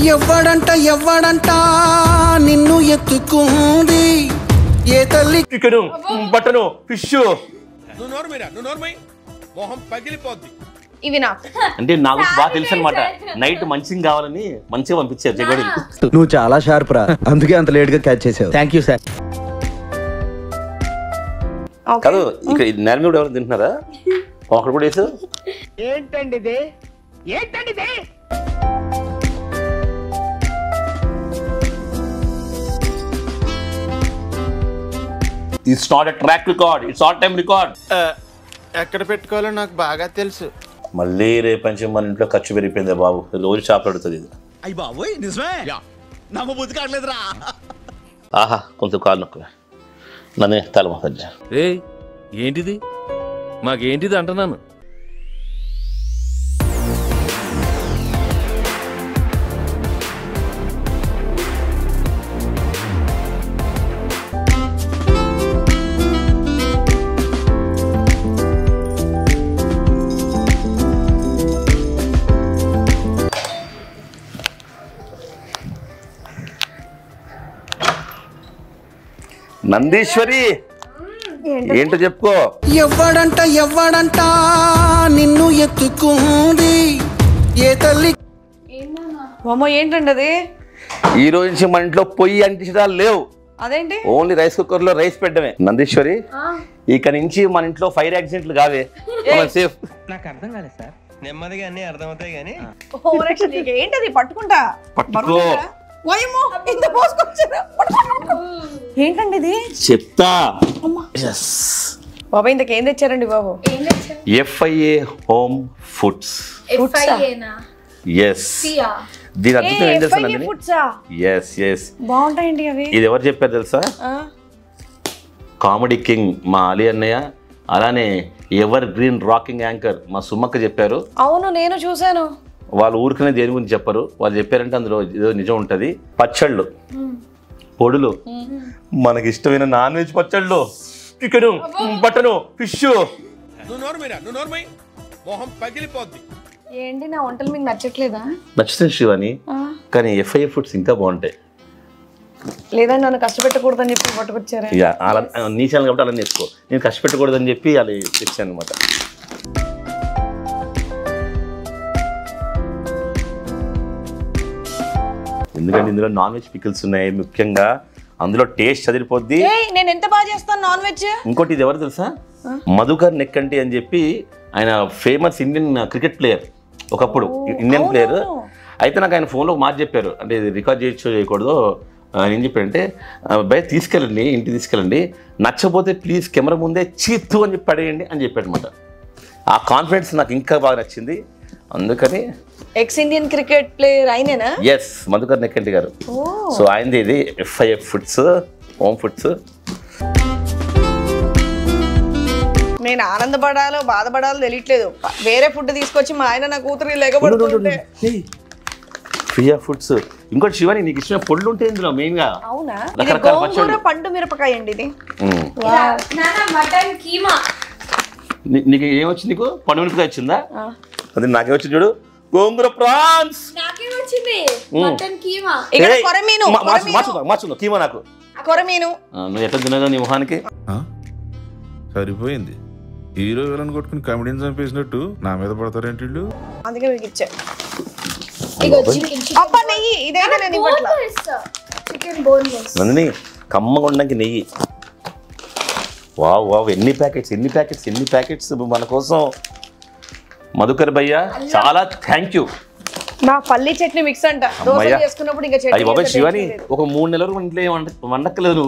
Chicken, butter, fish. Even after. And then Nagus Batilson Mata. Night Munching Gavani, Munchavan Pitcher. No Chala Sharpra. I'm the Gantled catches. Thank you, sir. Okay, Narmuda didn't know. Awkward is it? 8 and a day. 8 and a day. It's not a track record, it's all time record. Nandishwari, what do you say? Only rice cooker rice pet. Nandishwari, you can see fire accident. I'm safe. Sir. Why you in the post What Yes. Baba, in the FIA Home Foods. FIA na. Yes. FIA Foods. Yes, yes. Bound India This Comedy King Maaliya Alane evergreen rocking anchor Masumaka వాళ్ళు ఊర్కనే దేని గురించి చెప్పరు వాళ్ళు చెప్పారంటే అందులో ఏదో నిజం ఉంటది పచ్చళ్ళు పొడులు మనకి ఇష్టమైన నాన్ వెజ్ పచ్చళ్ళు చికెన్ బటన్ ఫిష్ నో నోర్మై మోహం పగిలిపోద్ది ఏంటి నా వంటలు మీకు నచ్చట్లేదా నచ్చుతుంది శ్రీవాణి కానీ FIA ఫుడ్స్ ఇంకా బాగుంటాయి లేదా నన్ను కష్టపెట్టకూడదని చెప్పి పట్టుకొచ్చారా యా నీ ఛానల్ కాబట్టి అలా నేర్చుకో నేను కష్టపెట్టకూడదని చెప్పి అలా చెప్పాను అన్నమాట There non-veg pickles in the Mukanga, and the taste Chadirpodi. Hey, Nentabaj, non-veg. Unkoti, the other, sir. Madhukar Nekanti and JP, and a famous Indian cricket player, Okapuru, Indian player. I think I can follow Marjeper, and the Rika J. Chodo, an independent, by this calendar into this calendar. Nachabote, please, camera munde, Chitu and Paddy and Japed Mother. Our conference in Inka Barachindi. Ex-Indian cricket player, right? Yes, Madhukar Nekanti garu. Oh. So, I am the FIA Foods, Home Foods. I don't know FIA Foods. You got Shivani, you can put it in the main. Oh, no. This is Gongura Pandu Mirapakai. Wow. Nana mutton keema. You got Gongura Pronts! Mutton keema. Hey, Matsuno, keema naku. Koraminu. No, yet another new Hanke. Huh? Sorry, Puindi. Hero and good comedians and business too. Namada brother and to do. I think we get checked. Upper Nay, they are any water. Chicken boneless. Nandini, come on like an egg. Wow, wow, any packets, Bumanakoso. Madhukar Bhaiya, Chala, thank you. I falli chutney mix anta. Dosa chestunnappudu inga chutney. Ayy baba Shivani, oka 3 nellaru intle vandakaledu.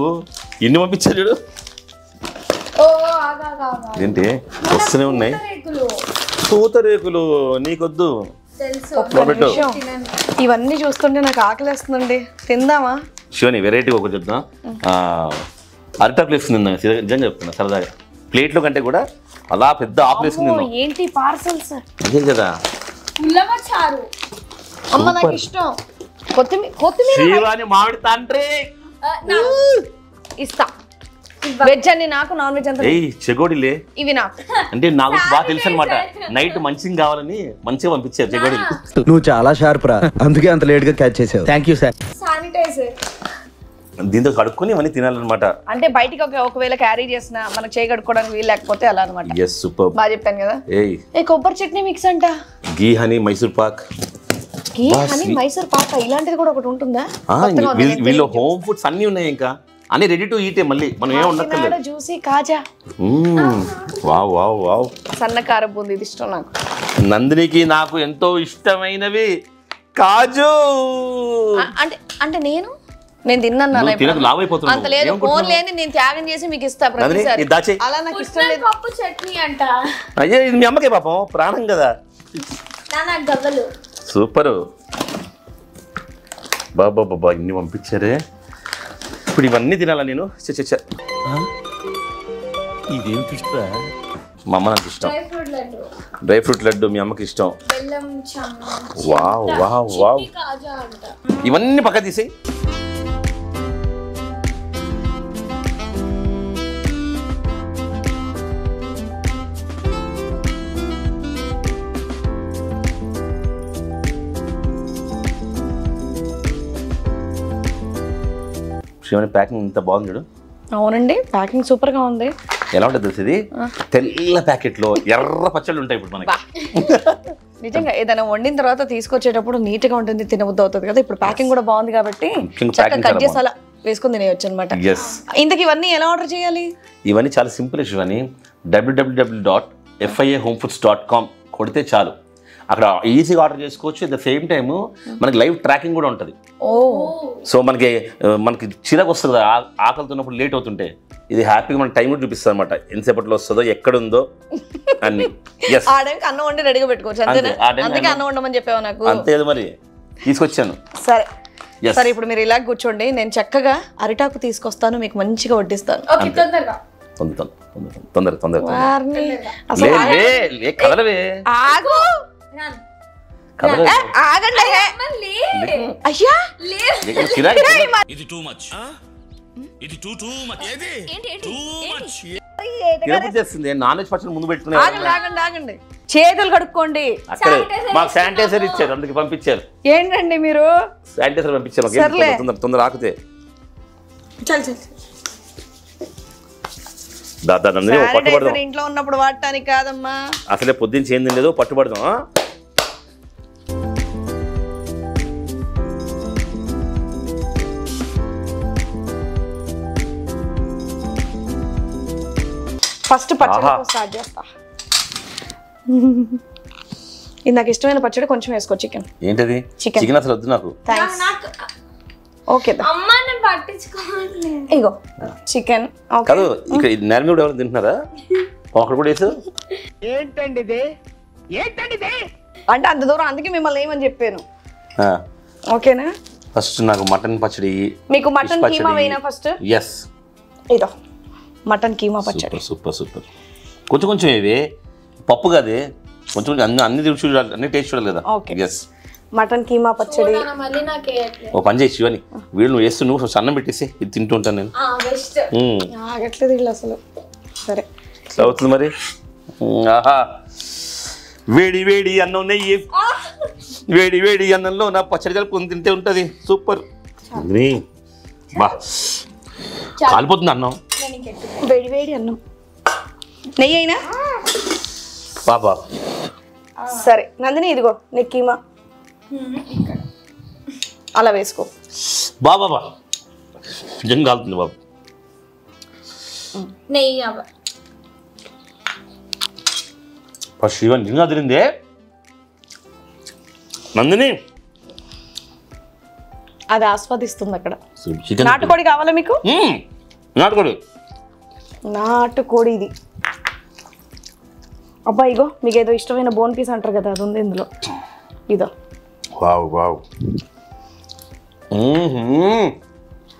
Inni pampinchaledu. Oh, aaga. Enti ostune unnai. Tootarekulu neekoddu. Telusu. Poppettu. Ivanni chustunte naaku aakalestundi. Tindama? Shivani variety oka chudda. Arita clips ninna. Nijam cheptunna saradaga. Plate lo kante kuda అలా పెద్ద operation నిన్న ఏంటి parcel sir అదే కదా పుల్లవ చారు అమ్మ నాకు ఇష్టం కొత్తిమీర శ్రీవాణి మామిడి తండ్రి ఇస్తా Veg and non veg and hey, Chegodile. Even up. And then Nagus Batilson Mata. Night Munching Gavani, Munchavan picture, Chegodil. Nuchala Sharpra, and the later catches. Thank you, sir. Sanitizer. Dinda Kadukuni, Manitinal Mata. And a bite of Okwella carriages now, Manachega could and we like Potella Mata. Yes, superb. Bajip Tanga. Hey, a copper chutney mix and ghee, honey, Mysore Pak. Ghee, honey, Mysore Pak, Island Kodakunda. Will home food, Sunny Nanka. And ready to eat a Malay. Kakinada juicy kaja. Wow, wow, wow. Sanna karabundi ishtona. Nandriki naaku ento ishtamainave kaju. Ante nenu నేను తిన్నాను తినకు లావ్ అయిపోతున్నాను అంత లేదు phone లేని నేను త్యాగం చేసి మీకు ఇస్తా ప్రతిసారి అలా నాకు ఇష్టం లేదు పప్పు చట్నీ అంట అయ్యో ఇది మీ అమ్మకే పాపం ప్రాణం కదా నానా గవ్వలు సూపర్ బాబా బాబా ఇన్ని పంపించారే ఇప్పుడు ఇవన్నీ తినాలా నేను చ చ చ ఇదేం పిస్తా మా అమ్మ నాకు ఇష్టం డ్రై ఫ్రూట్ లడ్డు మీ అమ్మకి ఇష్టం బెల్లం చమ్మ వావ్ వావ్ వావ్ కాజా అంట ఇవన్నీ పక్క తీసేయ్ Packing the bond. Only packing super count there. Allowed at the city. Tell a packet low. Yarra Pachalun type of money. Then I wonder in the Ratha Tisco Chetapur neat account in the Tinabota. Packing would have bond the Gabati. Yes. In the Kivani allowed really? Even it's all simple as Shivani www.fiahomefoods.com. Kodite Chalu. Easy orders coach at the same time, live tracking good on to it. Oh, so Monkey Chiragos Akalton late on today. Is the happy one time would be Samata in separate loss so the Yakadundo and yes, I don't know what to do. I don't know what to do. I don't know what to do. It's too much. It's too much. Too much. First, pachadi start chesta. Indaki ishtamaina pachadi koncham esko chicken. Entadi? Chicken asalu oddu naaku. Thanks. Okay da. Amma nenu pattichukovali. Igo. Chicken. Okay. Kadu ikkada idi nermi kuda evaru tintunnara? Okka kuda esu. Entandi ide? Entandi ide? Ante anta dooram andike mimmalni em ani cheppanu. Ha. Okay na? First naaku mutton pachadi. Meeku mutton keema veina first? Yes. Ido. Mutton keema pachadi. Super, super. Konchu evi pappu gade konchu anni diruchu anni taste chudaleda. Okay. Yes. Mutton keema pachadi. Ona malli naake. O panjay Shivani. Veelu nu yestu nu sannam pettese idi tintu untanu nenu. Ah best. Agatledu illu asalu. Sare. Savutundi mari. Aha. Vedi vedi annam neyi. Vedi vedi annamlo na pachadi kalpu tinte untadi. Super. Ni. Ba. Kalpotundi annam. Very, very unknown. Nayana Papa. Sorry, Nandini, go. Nikima Alavesco. Baba Jingal Nub Nayaba. But she went another in there. Nandini I'd ask for this to Nakada. Not about Kavalamiko? Not good. Not to Kodi. Abaigo, we get the history in a bone piece under the either. Wow, wow.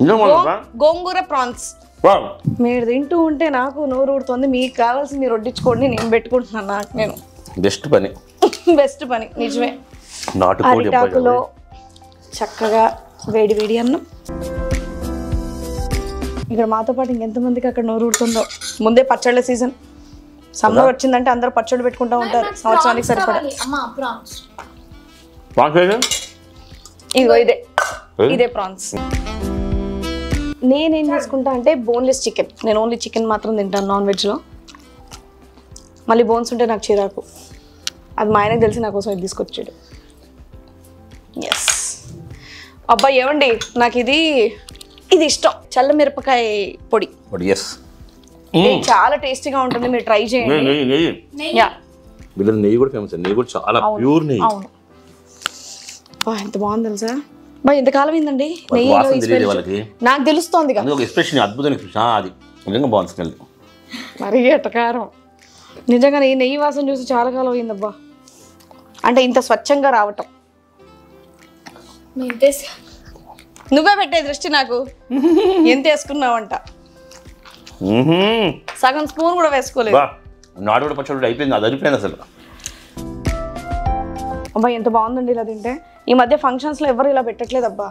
Gongura Pronts. Wow. Made into Untenaku, no root on the meat covers in your ditch code in Bedford Hanak. Best bunny. Best bunny. Nijme. Not to Kodi. Chakaga, Vedividian. ఇక్కడ మాతో పాటు ఇంకెంతమందికి అక్కడ నోరు ఊరుతుందో. ముందే పచ్చళ్ళ season, summer వచ్చిందంటే అందరూ పచ్చళ్ళు పెట్టుకుంటూ ఉంటారు సంవత్సరానికి సరిపడా. ఇదిగో ఇదే ఇదే ప్రాన్స్. నేనేం చేసుకుంటా అంటే బోన్లెస్ చికెన్, నేను ఓన్లీ చికెన్ మాత్రం తింటాను నాన్ వెజ్లో. మళ్ళీ బోన్స్ ఉంటే నాకు చిరాకు, అది మా ఆయనకు తెలిసి నా కోసం ఇది తీసుకొచ్చాడు. ఎస్ అబ్బాయి ఏమండి నాకు ఇది ఇది ఇష్టం, చల్ల మిరపకాయ పొడి. ఎస్ చాలా టేస్టీగా ఉంటుంది, మీరు ట్రై చేయండి. యా నెయ్యి కూడా ఫేమస్, నెయ్యి కూడా చాలా ప్యూర్ నెయ్యి. అవును ఎంత బాగుంది తెలుసా, బాగా ఇంతకాలం ఏందండి నెయ్యి నాకు తెలుస్తుంది. మరీ ఎట్టకారం నిజంగా, ఈ నెయ్యి వాసన చూసి చాలా కాలం అయిందబ్బా. అంటే ఇంత స్వచ్ఛంగా రావటం నువ్వే పెట్టే దృష్టి నాకు. ఎంత వేసుకున్నావంట, సగం స్పూన్ కూడా వేసుకోలేదు. నాడు పచ్చడి అయిపోయింది, అది అయిపోయింది అసలు. అబ్బా ఎంత బాగుందండి ఇలా తింటే. ఈ మధ్య ఫంక్షన్స్లో ఎవరు ఇలా పెట్టట్లేదు అబ్బా,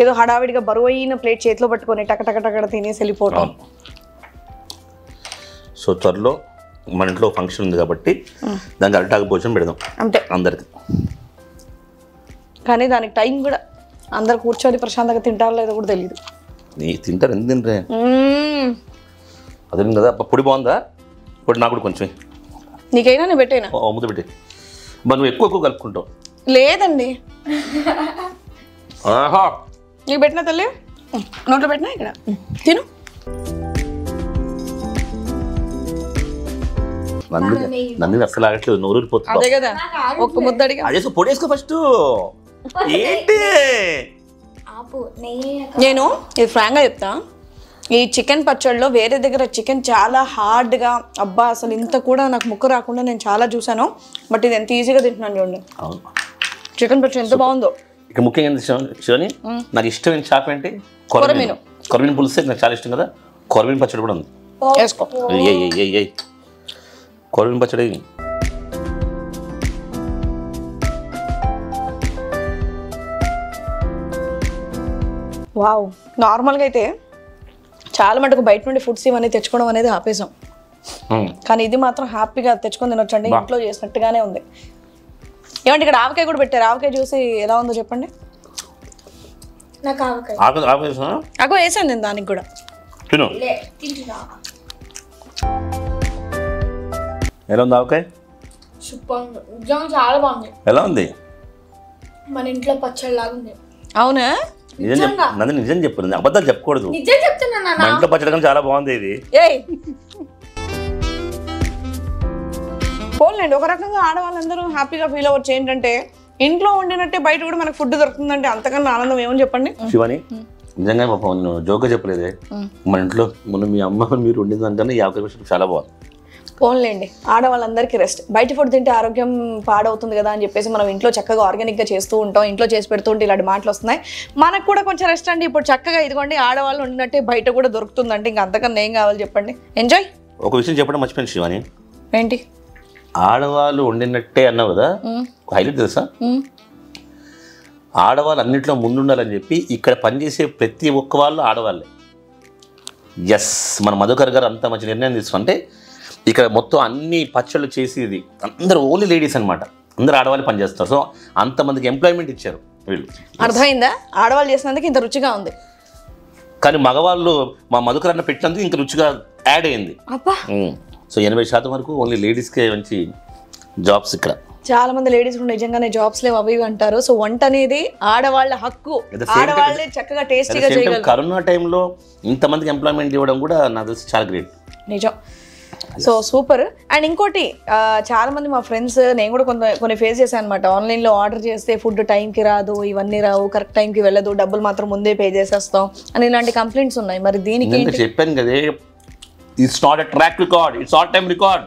ఏదో హడావిడిగా బరువు అయిన ప్లేట్ చేతిలో పట్టుకొని టకటకటకట తినేసి వెళ్ళిపోవటం. సో త్వరలో మన ఇంట్లో ఫంక్షన్ ఉంది కాబట్టి దానికి అరిటాకు భోజనం పెడదాం అంతే అందరికి. కానీ దానికి టైం కూడా, అందరు కూర్చొని ప్రశాంతంగా తింటారో లేదో కూడా తెలియదు. నీ తింటారు ఎందుకు తింటే అదే కదా. పొడి బాగుందా, పొడి నాకు కూడా కొంచెం నీకైనా నువ్వు పెట్టేనా ముద్ద పెట్టే. నువ్వు ఎక్కువ ఎక్కువ కలుపుకుంటావు లేదండి, నీకు పెట్టినా తల్లి నోట్లో పెట్టినా ఇక్కడ తిను. నన్ను అసలు ఆగట్లేదు, నోరూరిపోతుంది అదే కదా. ఒక్క ముద్ద అడిగా అదే, పొడి వేసుకో ఫస్ట్. ఏంటి నేను ఇది ఫ్రాంక్గా చెప్తా, ఈ చికెన్ పచ్చడిలో వేరే దగ్గర చికెన్ చాలా హార్డ్గా అబ్బా అసలు ఇంత కూడా నాకు ముక్క రాకుండా నేను చాలా చూసాను. బట్ ఇది ఎంత ఈజీగా తింటున్నాను చూడండి. అవును చికెన్ పచ్చడి ఎంత బాగుందో. ఇక ముఖ్యంగా చూని నాకు ఇష్టమైన చేప ఏంటి, కొరమీను. కొరమీను పులుసు నాకు చాలా ఇష్టం కదా, కొరమీను పచ్చడి కూడా ఉంది వేసుకో. కొరమీను పచ్చడి వావ్. నార్మల్గా అయితే చాలా మటుకు బయట నుండి ఫుడ్స్ ఇవన్నీ తెచ్చుకోవడం అనేది ఆపేసాం, కానీ ఇది మాత్రం హ్యాపీగా తెచ్చుకొని తినొచ్చండి, ఇంట్లో చేసినట్టుగానే ఉంది. ఏమంటే ఇక్కడ ఆవకాయ కూడా పెట్టారు, ఆవకాయ చూసి ఎలా ఉందో చెప్పండి. నాకు ఆవకాయ వేసాను నేను దానికి కూడా. ఎలా ఉంది ఆవకాయ? చాలా బాగుంది. ఎలా ఉంది? మన ఇంట్లో పచ్చడి లాగా ఉంది. అవునా? నన్ను నిజం చెప్పు, అబద్ధాలు చెప్పకూడదు. ఇంట్లో పచ్చడి చాలా బాగుంది ఇది. పోలేండి, ఒక రకంగా ఆడవాళ్ళందరూ హ్యాపీగా ఫీల్ అవ్వచ్చు. ఏంటంటే ఇంట్లో వండినట్టే బయట కూడా మనకు ఫుడ్ దొరుకుతుందంటే అంతకన్నా ఆనందం ఏమని చెప్పండి. శివాని నిజంగా పాపం నేను జోక్గా చెప్పలేదే, మన ఇంట్లో మొన్న మీ అమ్మ మీరు వండిందంటే 50% చాలా బాగుంది. పోన్లేండి, ఆడవాళ్ళందరికీ రెస్ట్. బయట ఫుడ్ తింటే ఆరోగ్యం పాడవుతుంది కదా అని చెప్పేసి మనం ఇంట్లో చక్కగా ఆర్గానిక్గా చేస్తూ ఉంటాం, ఇంట్లో చేసి పెడుతూ ఉంటే ఇలాంటి మాటలు వస్తున్నాయి. మనకు కూడా కొంచెం రెస్ట్ అండి. ఇప్పుడు చక్కగా ఇదిగోండి ఆడవాళ్ళు ఉండినట్టే బయట కూడా దొరుకుతుందంటే ఇంకా అంతకన్నా ఏం కావాలి చెప్పండి. ఎంజాయ్. ఒక విషయం చెప్పడం మర్చిపోయింది శివాని. ఏంటి? ఆడవాళ్ళు వండినట్టే అన్నావు కదా, హైలైట్ తెలుసా, ఆడవాళ్ళు అన్నింటిలో ముందుండాలని చెప్పి ఇక్కడ పనిచేసే ప్రతి ఒక్క వాళ్ళు ఆడవాళ్ళే. ఎస్, మన మధుకర్ గారు అంత మంచి నిర్ణయం తీసుకుంటే ఇక్కడ మొత్తం అన్ని పచ్చళ్ళు చేసేది అందరూ ఓన్లీ లేడీస్ అనమాట, అందరూ ఆడవాళ్ళు పనిచేస్తారు. సో అంతమందికి ఎంప్లాయ్మెంట్ ఇచ్చారు వీళ్ళు. అర్థమైందా? ఆడవాళ్ళు చేసినందుకు ఇంత రుచిగా ఉంది, కానీ మగవాళ్ళు మా మధుకరన్న పెట్టినందుకు ఇంత రుచిగా యాడ్ అయింది. సో 80% వరకు ఓన్లీ లేడీస్కే మంచి జాబ్స్ ఇక్కడ. చాలా మంది లేడీస్ కూడా నిజంగానే జాబ్స్ లేవు అవి అంటారు. సో వంట అనేది ఆడవాళ్ళ హక్కు, ఆడవాళ్ళే చక్కగా టేస్టీగా చేయగలరు. కరోనా టైంలో ఇంతమందికి ఎంప్లాయ్మెంట్ ఇవ్వడం కూడా నాకు తెలిసి చాలా గ్రేట్. నిజం. So super. అండ్ ఇంకోటి, చాలా మంది మా ఫ్రెండ్స్, నేను కూడా కొన్ని ఫేస్ చేశాను అనమాట, ఆన్లైన్లో ఆర్డర్ చేస్తే ఫుడ్ టైంకి రాదు, ఇవన్నీ రావు, కరెక్ట్ టైంకి వెళ్ళదు, డబ్బులు మాత్రం ముందే పే చేసేస్తాం అని ఇలాంటి కంప్లైంట్స్ ఉన్నాయి. మరి దీనికి చెప్పాను కదా, it's not a track record, it's all time record.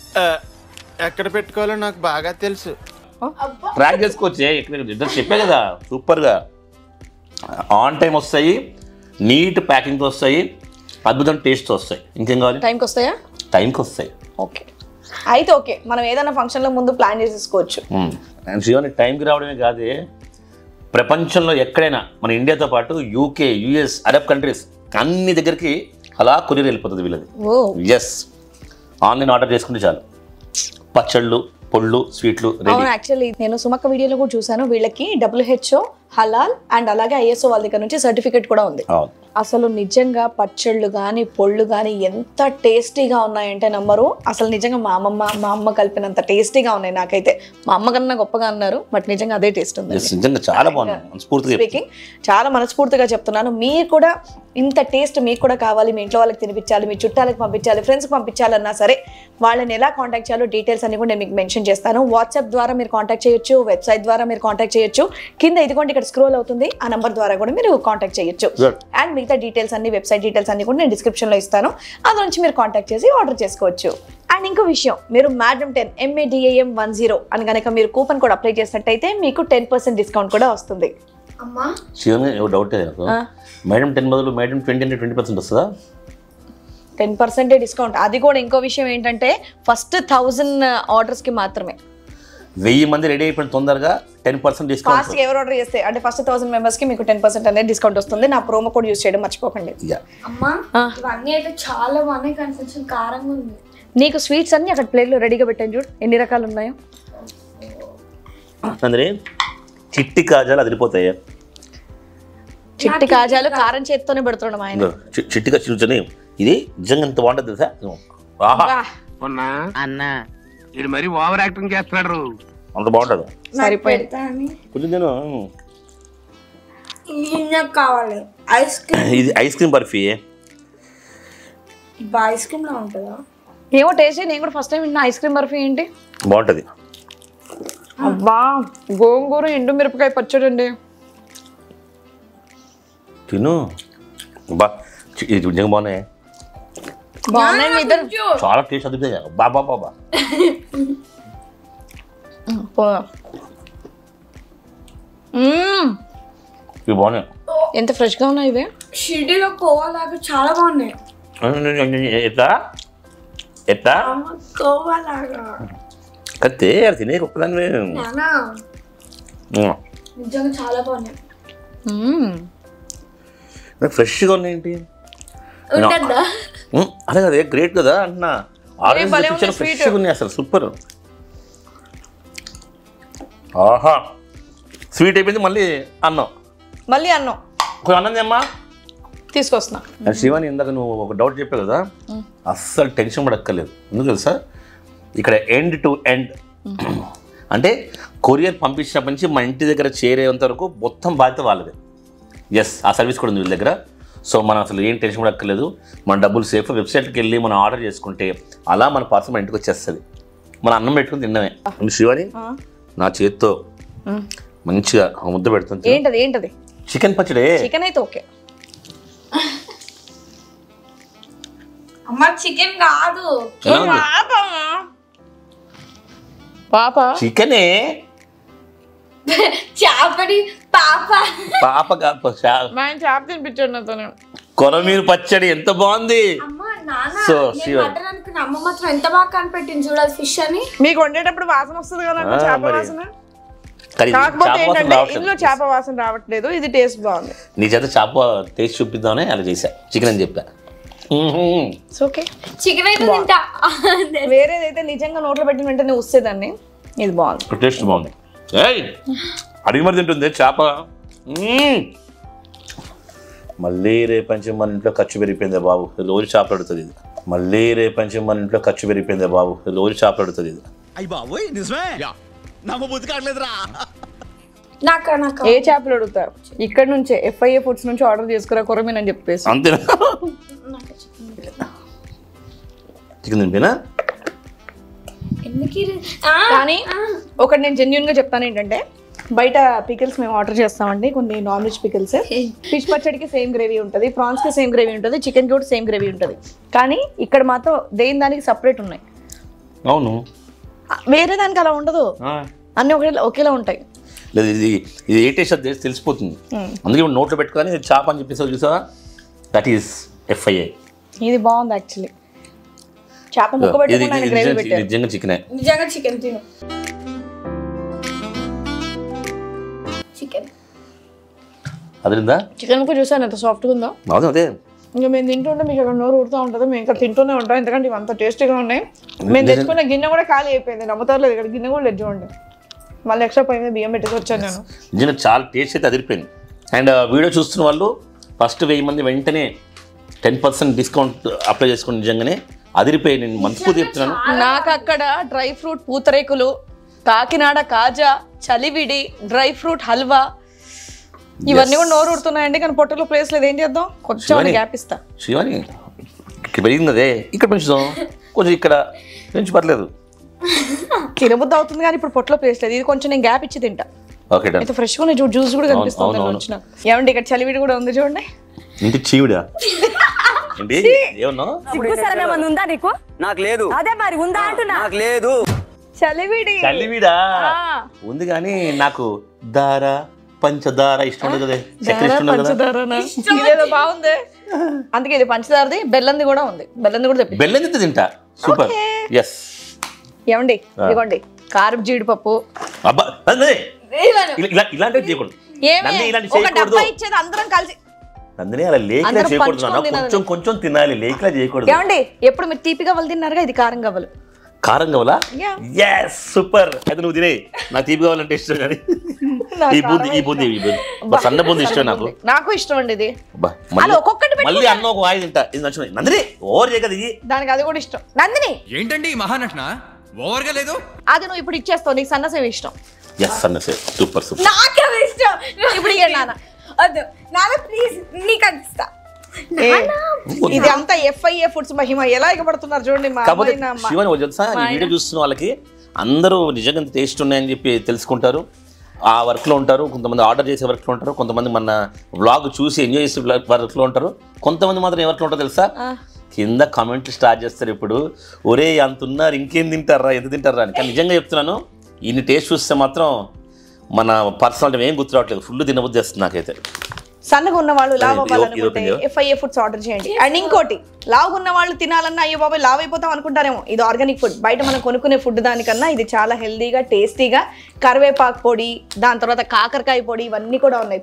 ఎక్కడ పెట్టుకోవాలో నాకు బాగా తెలుసు, ట్రాక్ చేసుకోవచ్చు. చెప్పే కదా సూపర్గా ఆన్ టైం వస్తాయి, నీట్ ప్యాకింగ్తో వస్తాయి, అద్భుతం టేస్ట్తో వస్తాయి. ఇంకేం కావాలి? టైంకి వస్తాయా? టైంకి వస్తాయి. ఓకే, అయితే ఓకే, మనం ఏదైనా ఫంక్షన్లో ముందు ప్లాన్ చేసేసుకోవచ్చు. అండ్ శివాని టైంకి రావడమే కాదే, ప్రపంచంలో ఎక్కడైనా మన ఇండియాతో పాటు యూకే, యూఎస్, అరబ్ కంట్రీస్ అన్ని దగ్గరికి అలా కొరియర్ వెళ్ళిపోతుంది వీళ్ళది. ఎస్, ఆన్లైన్ ఆర్డర్ చేసుకుంటే చాలు, పచ్చళ్ళు, పొళ్ళు, స్వీట్లు. యాక్చువల్లీ నేను సుమక్క వీడియోలో కూడా చూసాను, వీళ్ళకి WHO హలాల్ అండ్ అలాగే ISO వాళ్ళ దగ్గర నుంచి సర్టిఫికేట్ కూడా ఉంది. అసలు నిజంగా పచ్చళ్ళు కానీ పొళ్ళు కానీ ఎంత టేస్టీగా ఉన్నాయంటే నమ్మరు. అసలు నిజంగా మా అమ్మ కలిపినంత టేస్టీగా ఉన్నాయి. నాకైతే మా అమ్మ కన్నా గొప్పగా అన్నారు, బట్ నిజంగా అదే టేస్ట్ ఉంది. స్పీకింగ్ చాలా మనస్ఫూర్తిగా చెప్తున్నాను. మీరు కూడా ఇంత టేస్ట్ మీకు కూడా కావాలి, మీ ఇంట్లో వాళ్ళకి తినిపించాలి, మీ చుట్టాలకు పంపించాలి, ఫ్రెండ్స్కి పంపించాలన్నా సరే వాళ్ళని ఎలా కాంటాక్ట్ చేయాలో డీటెయిల్స్ అన్ని కూడా నేను మీకు మెన్షన్ చేస్తాను. వాట్సాప్ ద్వారా మీరు కాంటాక్ట్ చేయొచ్చు, వెబ్సైట్ ద్వారా మీరు కాంటాక్ట్ చేయొచ్చు, కింద ఇదిగోండి ఇక్కడ స్క్రోల్ అవుతుంది ఆ నెంబర్ ద్వారా కూడా మీరు కాంటాక్ట్ చేయొచ్చు. అండ్ మిగతా డీటెయిల్స్ అన్ని, వెబ్సైట్ డీటెయిల్స్ అన్ని కూడా నేను డిస్క్రిప్షన్లో ఇస్తాను, అందులో నుంచి మీరు కాంటాక్ట్ చేసి ఆర్డర్ చేసుకోవచ్చు. అండ్ ఇంకో విషయం, మీరు MADAM10 MADAM10 అని కనుక మీరు కూపన్ కూడా అప్లై చేసినట్టయితే మీకు 10% డిస్కౌంట్ కూడా వస్తుంది. అమ్మా శివని ఒక డౌట్, MADAM10 బదులు MADAM20 అంటే 20% వస్తుందా? 10% డిస్కౌంట్. అది కూడా ఇంకో విషయం ఏంటంటే ఫస్ట్ 1000 ఆర్డర్స్కి మాత్రమే. 1000 మంది రెడీ అయిపోయిన తొందరగా 10% డిస్కౌంట్ ఫస్ట్ ఎవరు ఆర్డర్ చేస్తే అంటే ఫస్ట్ 1000 మెంబర్స్ కి మీకు 10% అనేది డిస్కౌంట్ వస్తుంది. నా ప్రోమో కోడ్ యూస్ చేయడం మర్చిపోకండి. అమ్మా ఇవన్నీ అయితే చాలా బానే కన్సెప్షన్ కారంగా ఉంది. నీకు స్వీట్స్ అన్ని అక్కడ ప్లేట్ లో రెడీగా పెట్టాను చూడు, ఎన్ని రకాలు ఉన్నాయో. అందరే చిట్టి కాజాలు అదిరిపోతాయి. చిట్టి కాజాలు కారం చేత్తోనే పెడుతున్నాం ఆయన. చిట్టి కాజాలు ఇది నిజంగా ఎంత బాగుంటుంది తెలుసా? ఆహా అన్న ఇది మరి ఓవర్ యాక్టింగ్ చేస్తున్నాడు, అంత బాగుంటది. ఇది ice cream barfi. Ice cream ఏమో టేస్ట్, నేను కూడా ఫస్ట్ టైం విన్నా. ఐస్ క్రీమ్ బర్ఫీ ఏంటి బాగుంటది. అబ్బా గోంగూర ఎండు మిరపకాయ పచ్చడి అండి, తిను బా. ఇది నిజంగా బాగున్నాయి, చాలా టేస్ట్ అదిపోయా. బాబా బాబా ఇవి బాగున్నాయి, ఎంత ఫ్రెష్గా ఉన్నాయి. ఇవి షిర్డీలో కోవాలాగా చాలా బాగున్నాయి. ఎట్లా ఎట్లా కోవాలాగా కత్తే తినే ఒక్కదాన్ని. నిజంగా చాలా బాగున్నాయి, ఫ్రెష్గా ఉన్నాయేంటి అదే కదా. గ్రేట్ కదా అంటున్నా, ఆరెంజ్ ఫ్రెష్గా ఉన్నాయి అసలు సూపర్. ఆహా స్వీట్ అయిపోయింది, మళ్ళీ అన్నం అన్నదమ్మా తీసుకొస్తున్నా. శివాని ఇందాక నువ్వు ఒక డౌట్ చెప్పావు కదా, అస్సలు టెన్షన్ పడక్కర్లేదు. ఎందుకు తెలుసా, ఇక్కడ ఎండ్ టు ఎండ్ అంటే కొరియర్ పంపించినప్పటి నుంచి మా ఇంటి దగ్గర చేరేంత వరకు మొత్తం బాధ్యత వాళ్ళదే. ఎస్, ఆ సర్వీస్ కూడా ఉంది వీళ్ళ దగ్గర. సో మనం అసలు ఏం టెన్షన్ కూడా అక్కర్లేదు, మన డబ్బులు సేఫ్. వెబ్సైట్కి వెళ్ళి మనం ఆర్డర్ చేసుకుంటే అలా మన పార్సల్ మన ఇంటికి వచ్చేస్తుంది, మన అన్నం పెట్టుకుని తిన్నామే. శివాని నా చేతితో మంచిగా ముద్ద పెడుతుంది. ఏంటది? చికెన్ పచ్చడి. చికెన్ అయితే ఓకే అమ్మా, చికెన్ కాదు పాప, చికెనే చాపడి పాప పాప చాప తినిపించాడు నాతో. కొరమీరు పచ్చడి ఎంత బాగుంది. సో అమ్మ మాత్రం ఎంత బాగా కనిపెట్టింది చూడాలి. ఫిష్ అని మీకు వండేటప్పుడు వాసన వస్తుంది కదా, చేప వాసన. కాకపోతే ఏంటంటే ఇందులో చేప వాసన రావట్లేదు, ఇది టేస్ట్ బాగుంది. నీ చేత చేప టేస్ట్ చూపిద్దామని అలా చేసా, చికెన్ అని చెప్పా. చికెన్ అయితే తింటా, వేరేదైతే నిజంగా నోట్లో పెట్టిన వెంటనే వస్తేదాన్ని. ఇది బాగుంది, టేస్ట్ బాగుంది. అడిగి మరి తింటుంది చేప. మళ్ళీ రేపంచి మన ఇంట్లో ఖర్చు పెరిగిపోయిందే బాబు, రోజు చేపలు అడుగుతుంది ఇది. ఏ చేపలు అడుగుతారు ఇక్కడ నుంచే FIA ఫుడ్స్ నుంచి ఆర్డర్ చేసుకురా కొరమీన్ అని చెప్పేసి. అంతేనా? చికెన్ తినిపోయినా కానీ ఒకటి నేను జెన్యున్ గా చెప్తాను ఏంటంటే, బయట పికిల్స్ మేము ఆర్డర్ చేస్తామండి, కొన్ని నాన్ వెజ్ పికిల్స్. ఫిష్ పచ్చడికి సేమ్ గ్రేవీ ఉంటుంది, ప్రాన్స్కి సేమ్ గ్రేవీ ఉంటుంది, చికెన్కి కూడా సేమ్ గ్రేవీ ఉంటుంది. కానీ ఇక్కడ మాత్రం దేని దానికి సపరేట్ ఉన్నాయి. అవును, వేరే దానికి అలా ఉండదు, అన్నీ ఒకేలా ఉంటాయి. లేదు ఇది ఏ టేస్ట్ అది తెలిసిపోతుంది. అందుకే నోట్లో పెట్టుకొని చేప అని చెప్పేసి చూసా, దట్ ఈస్ FIA. ఇది బాగుంది యాక్చువల్లీ, చేప ముక్క పెట్టుకొని గ్రేవీ పెట్టారు. నిజంగా చికెన్ తిను. చికెన్ చూసాను ఎంత సాఫ్ట్గా ఉందో. అదే ఇంక నేను తింటుంటే మీకు అక్కడ నోరు ఊరుతూ ఉంటుంది, మేము ఇక్కడ తింటూనే ఉంటాం ఎందుకంటే ఇవంత టేస్టీగా ఉన్నాయి. మేము తెచ్చుకున్న గిన్నె కూడా ఖాళీ అయిపోయింది, నమ్మతారులేదు ఇక్కడ గిన్నె కూడా లేదు చూడండి. మళ్ళీ ఎక్స్ట్రా పైన బియ్యం పెట్టుకొచ్చాను నేను. నిజంగా చాలా టేస్ట్ అయితే అదిరిపోయింది. అండ్ వీడియో చూస్తున్న వాళ్ళు ఫస్ట్ 1000 మంది వెంటనే 10% డిస్కౌంట్ అప్లై చేసుకుని నిజంగానే అదిరిపోయి నేను మనసుకు చెప్తున్నాను. నాకు అక్కడ డ్రై ఫ్రూట్ పూతరేకులు, కాకినాడ కాజా, చలివిడి, డ్రై ఫ్రూట్ హల్వా ఇవన్నీ కూడా నోరు ఉడుతున్నాయండి. కానీ పొట్టలో ప్లేస్ లేదు, ఏం చేద్దాం, కొంచెం గ్యాప్ ఇస్తా. శ్రీవాణి ఇక్కడ పెరిగింది అదే, ఇక్కడ పెంచుదాం కొంచెం, ఇక్కడ పెంచి పర్లేదు, తినబుద్ది అవుతుంది కానీ ఇప్పుడు పొట్టలో ప్లేస్ లేదు. ఇది కొంచెం నేను గ్యాప్ ఇచ్చి తింటా. ఓకే అయితే ఫ్రెష్ గా జ్యూస్ కూడా కనిపిస్తుంది వచ్చిన. ఏమండి ఇక్కడ చలివిడి కూడా ఉంది చూడండి. ఏంటి చీవిడా? ఏమన్నా సిగ్గుసరమేమన్నా ఉందా నీకు? నాకు లేదు. అదే మరి ఉందా అంటున్నా. నాకు లేదు. చలివిడి చలివిడా ఉంది కానీ నాకు దార పంచదార ఇష్టం ఉండదు కదా, చక్కెర ఇష్టం ఉండదు కదా. ఇదేదో బాగుంది, అందుకే ఇది పంచదారది, బెల్లంది కూడా ఉంది. బెల్లంది కూడా తెప్పి బెల్లంది తింటా. సూపర్. ఎస్ ఏమండి ఇదిగోండి కారం జీడిపప్పు. అబ్బా ఇలాంటివి చేయకూడదు. అందరం కలిసి అందునే అలా లేఖలా చేయకూడదు, కొంచెం కొంచెం తినాలి, లేఖలా చేయకూడదు. ఏమండి ఎప్పుడు మీరు తీపి గవ్వలు తిన్నారుగా, ఇది కారం గవ్వలు. కారం గవ్వలా? Yes super. అయితే నువ్వు తినే, నాకు తీపి గవ్వలంటే ఇష్టం కానీ ఈ బూంది ఈ బూంది ఈ బూంది సన్న బూంది ఇష్టం నాకు. నాకు ఇష్టం అండి ఇది. మళ్ళీ అన్న ఒక వాయి తింటా, ఇది నచ్చింది. నందిని ఓవర్ చేయక, ఇది దానికి అది కూడా ఇష్టం. నందిని ఏంటండి ఈ మహానటన ఓవర్గా లేదు, అది నువ్వు ఇప్పుడు ఇచ్చేస్తావు. నీకు సన్నసేవి ఇష్టం? ఎస్ సన్నసేవి సూపర్ సూపర్. నాకు ఇష్టం. ఇప్పుడు ఇక నాన్న అదే నాన్న ప్లీజ్ నీకు అందిస్తా. ఇది అంతా FIA ఫుడ్స్ మహిమ, ఎలా ఇకపడుతున్నారు చూడండి. వీడియో చూస్తున్న వాళ్ళకి అందరూ నిజంగా టేస్ట్ ఉన్నాయని చెప్పి తెలుసుకుంటారు, ఆ వర్క్లో ఉంటారు. కొంతమంది ఆర్డర్ చేసే వర్క్లో ఉంటారు, కొంతమంది మన వ్లాగ్ చూసి ఎంజాయ్ చేసే వర్క్లో ఉంటారు, కొంతమంది మాత్రం ఏ వర్క్లో ఉంటారు తెలుసా? కింద కామెంట్లు స్టార్ట్ చేస్తారు ఇప్పుడు, ఒరే అంత ఉన్నారు ఇంకేం తింటారా, ఎంత తింటారా అని. కానీ నిజంగా చెప్తున్నాను, ఇన్ని టేస్ట్ చూస్తే మాత్రం మన పర్సనాలిటీ ఏం గుర్తురావట్లేదు, ఫుల్ తినబుద్ధి వస్తుంది నాకైతే. సన్నగా ఉన్న వాళ్ళు లావు అవ్వాలనుకుంటే FIA ఫుడ్స్ ఆర్డర్ చేయండి. అండ్ ఇంకోటి, లావుగా ఉన్న వాళ్ళు తినాలన్నా అయ్యో బాబాయ్ లావు అయిపోతాం అనుకుంటారేమో, ఇది ఆర్గానిక్ ఫుడ్. బయట మనం కొనుక్కునే ఫుడ్ దానికన్నా ఇది చాలా హెల్దీగా టేస్టీగా. కరివేపాకు పొడి, దాని తర్వాత కాకరకాయ పొడి, ఇవన్నీ కూడా ఉన్నాయి.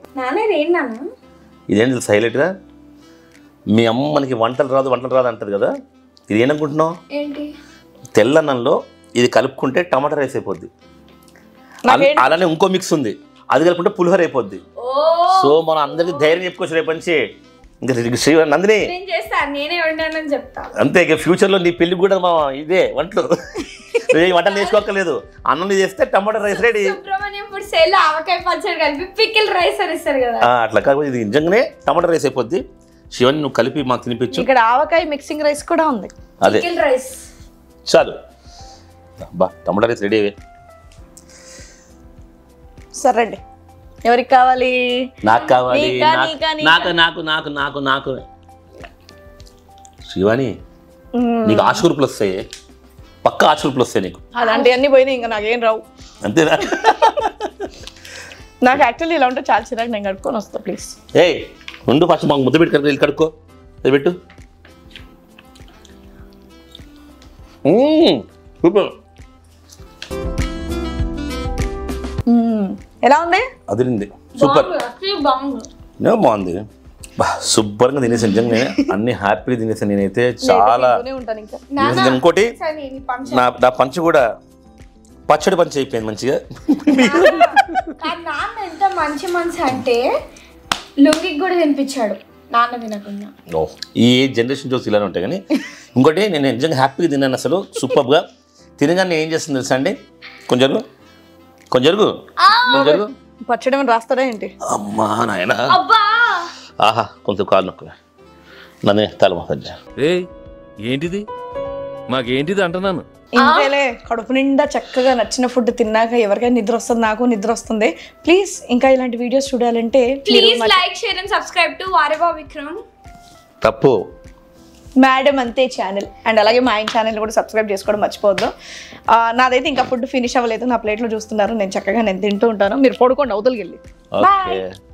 ఇదేంటి సైలెంట్గా? మీ అమ్మ మనకి వంటలు రాదు వంటలు రాదు అంటారు కదా, ఇది ఏమనుకుంటున్నావు? తెల్లన్నంలో ఇది కలుపుకుంటే టమాటా రైస్ అయిపోద్ది, అలానే ఇంకో మిక్స్ ఉంది అది కలుపుకుంటే పులిహోర అయిపోద్ది. సో మనం అందరికి ధైర్యం చెప్పుకోవచ్చు రేపు నుంచి. ఇంకా శ్రీవాణి నందిని అంతే, ఇక ఫ్యూచర్లో నీ పెళ్లి కూడా మా ఇదే వంటలు, వంటలు నేర్చుకోకలేదు, అన్నం చేస్తే టమాటా రైస్ రెడీ. అట్లా కాకపోతే ఇది నిజంగానే టమాటా రైస్ అయిపోద్ది. శ్రీవాణి నువ్వు కలిపి మాకు తినిపించు. ఇక్కడ ఆవకాయ మిక్సింగ్ రైస్ కూడా ఉంది, అదే చాలు. బా టమాటా రైస్ రెడీ. సరే అండి, ఎవరికి కావాలి? నాకు కావాలి, నాకు నాకు నాకు నాకు నాకు. శ్రీవాణి నీకు ఆశూర్పులు వస్తాయి, పక్క ఆశూర్పులు వస్తాయి నీకు. అలాంటివి అన్నీ పోయినాయి, ఇంకా నాకేం రావు. అంతేనా? నాకు యాక్చువల్లీ ఇలా ఉంటే చాలా చిరాకు, నేను కడుక్కొని వస్తా ప్లీజ్. ఏ ఉండు, ఫస్ట్ మాకు ముద్ద పెట్టి కడుకు, కడుక్కో పెట్టు. సూపర్. ఎలా ఉంది? అదిరింది, సూపర్ బాగుంది. శుభ్రంగా తినేసాను నిజంగా, అన్ని హ్యాపీగా తినేసాను నేనైతే చాలా. ఇంకోటి నా పంచ కూడా పచ్చడి పంచ అయిపోయింది మంచిగా. నాన్న ఎంత మంచి మంచి అంటే లొంగి కూడా తినిపించాడు నాన్న తినకుండా. ఈ జనరేషన్ చూసి ఇలానే ఉంటాయి. కానీ ఇంకోటి, నేను నిజంగా హ్యాపీగా తిన్నాను అసలు సూపర్గా. తినగానే నేను ఏం చేస్తుంది తెలుసా అండి, కొంచెం కొంచెరుగు కొంచెరుగు పచ్చడి ఏమైనా రాస్తారా ఏంటి? అమ్మా నాయన, ఆహా కొంచెం కాలు నొక్క నన్నే తల మసాజ్. ఏంటిది మాకేంటిది అంటున్నాను. ఇంకేలే కడుపు నిండా చక్కగా నచ్చిన ఫుడ్ తిన్నాక ఎవరికైనా నిద్ర వస్తుంది, నాకు నిద్ర వస్తుంది. ప్లీజ్ ఇంకా ఇలాంటి వీడియోస్ చూడాలంటే please like, share and subscribe to వారేవా Vikram తప్పు మడమంతే ఛానల్. అండ్ అలాగే మా ఆయన ఛానల్ కూడా సబ్స్క్రైబ్ చేసుకోవడం మర్చిపోవద్దు. నాదైతే ఇంకా ఫుడ్ ఫినిష్ అవ్వలేదు, నా ప్లేట్లో చూస్తున్నారు, నేను చక్కగా నేను తింటూ ఉంటాను. మీరు పడుకోండి అవతలకి వెళ్ళి.